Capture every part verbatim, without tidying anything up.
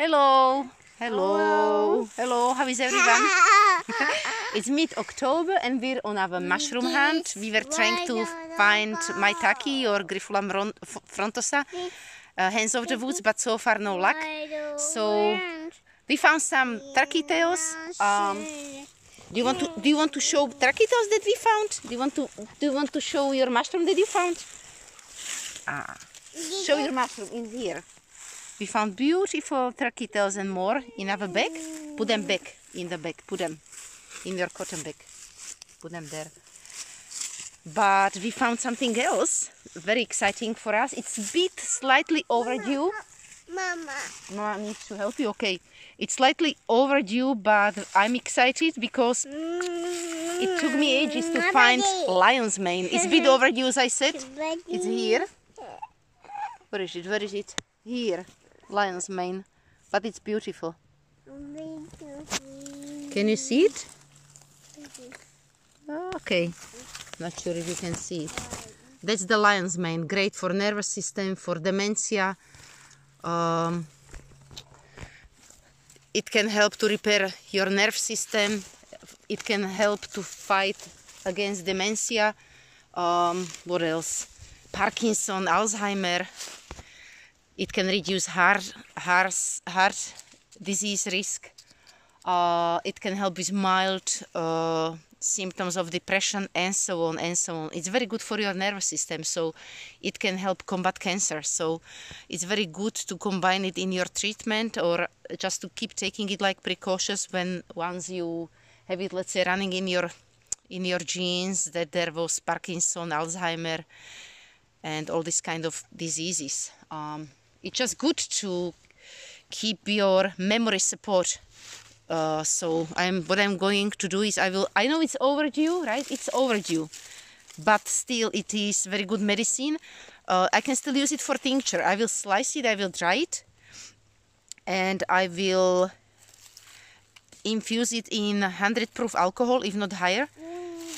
Hello. Hello. Hello. Hello. How is everyone? It's mid-October and we're on our mushroom hunt. We were trying to find maitake or Grifola frondosa, uh, Hands of the Woods, but so far no luck. So we found some turkey tails. Um, do you want to do you want to show turkey tails that we found? Do you want to do you want to show your mushroom that you found? Ah, show your mushroom in here. We found beautiful turkey tails and more in our bag. Put them back in the bag. Put them in your cotton bag. Put them there. But we found something else very exciting for us. It's a bit slightly overdue. Mama. Mama needs to help you. Okay. It's slightly overdue, but I'm excited because it took me ages to find lion's mane. It's a bit overdue, as I said. It's here. Where is it? Where is it? Here. Lion's mane. But it's beautiful. Can you see it? Okay. Not sure if you can see it. That's the lion's mane. Great for nervous system, for dementia. Um, it can help to repair your nerve system. It can help to fight against dementia. Um, what else? Parkinson, Alzheimer. It can reduce heart, heart, heart disease risk. Uh, it can help with mild uh, symptoms of depression and so on and so on. It's very good for your nervous system, so it can help combat cancer. So it's very good to combine it in your treatment or just to keep taking it like precautions when once you have it, let's say, running in your in your genes that there was Parkinson, Alzheimer, and all these kind of diseases. Um, it's just good to keep your memory support. Uh, so I'm what I'm going to do is I will I know it's overdue, right? It's overdue, but still it is very good medicine. Uh, I can still use it for tincture. I will slice it, I will dry it, and I will infuse it in one hundred proof alcohol, if not higher.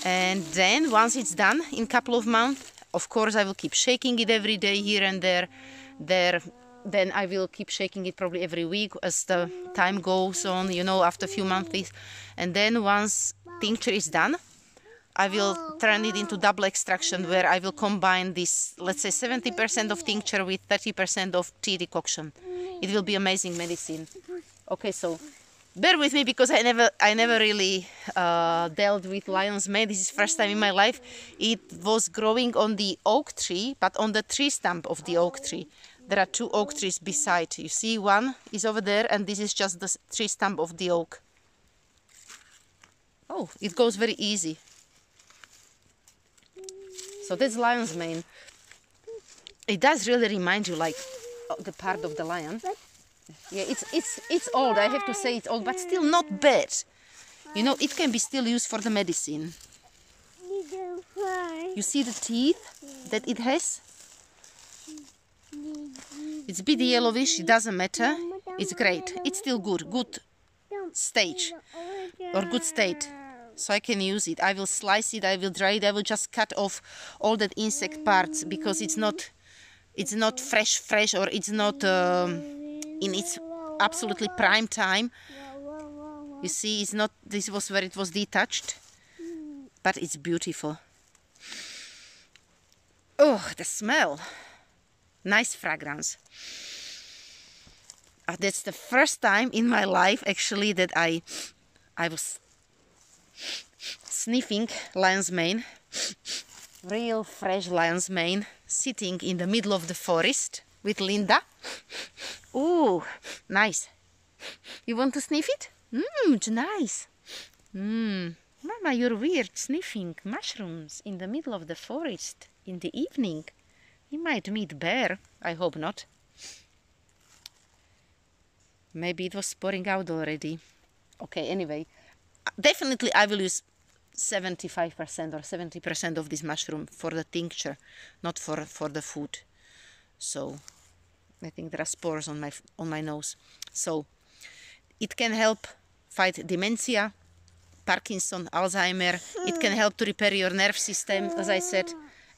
And then once it's done, in a couple of months, of course I will keep shaking it every day here and there. There. Then I will keep shaking it probably every week as the time goes on, you know, after a few months. And then once tincture is done, I will turn it into double extraction, where I will combine this, let's say, seventy percent of tincture with thirty percent of tea decoction. It will be amazing medicine. Okay, so bear with me because I never, I never really uh, dealt with lion's mane. This is the first time in my life. It was growing on the oak tree, but on the tree stump of the oak tree. There are two oak trees beside. You see, one is over there, and this is just the tree stump of the oak. Oh, it goes very easy. So that's lion's mane. It does really remind you, like, the part of the lion. Yeah, it's it's it's old. I have to say it's old, but still not bad. You know, it can be still used for the medicine. You see the teeth that it has? It's a bit yellowish, it doesn't matter. It's great. It's still good, good stage or good state. So I can use it. I will slice it, I will dry it, I will just cut off all that insect parts because it's not it's not fresh, fresh or it's not um, in its absolutely prime time. You see, it's not, this was where it was detached, but it's beautiful. Oh, the smell. Nice fragrance. Uh, that's the first time in my life, actually, that I, I was sniffing lion's mane, real fresh lion's mane, sitting in the middle of the forest with Linda. Ooh, nice. You want to sniff it? Mmm, it's nice. Mmm, Mama, you're weird sniffing mushrooms in the middle of the forest in the evening. You might meet bear. I hope not. Maybe it was pouring out already. Okay, anyway. Definitely I will use seventy-five percent or seventy percent of this mushroom for the tincture, not for, for the food. So, I think there are spores on my, on my nose. So, it can help fight dementia, Parkinson, Alzheimer. It can help to repair your nerve system, as I said.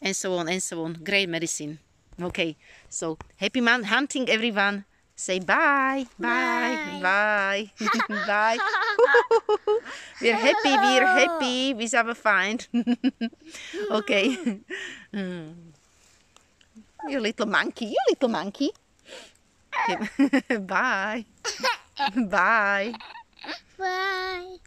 And so on and so on. Great medicine. Okay, so happy man hunting, everyone. Say bye, bye, bye, bye. Bye. We're happy, we're happy with our find. Okay. You little monkey, you little monkey. Okay. Bye. Bye. Bye.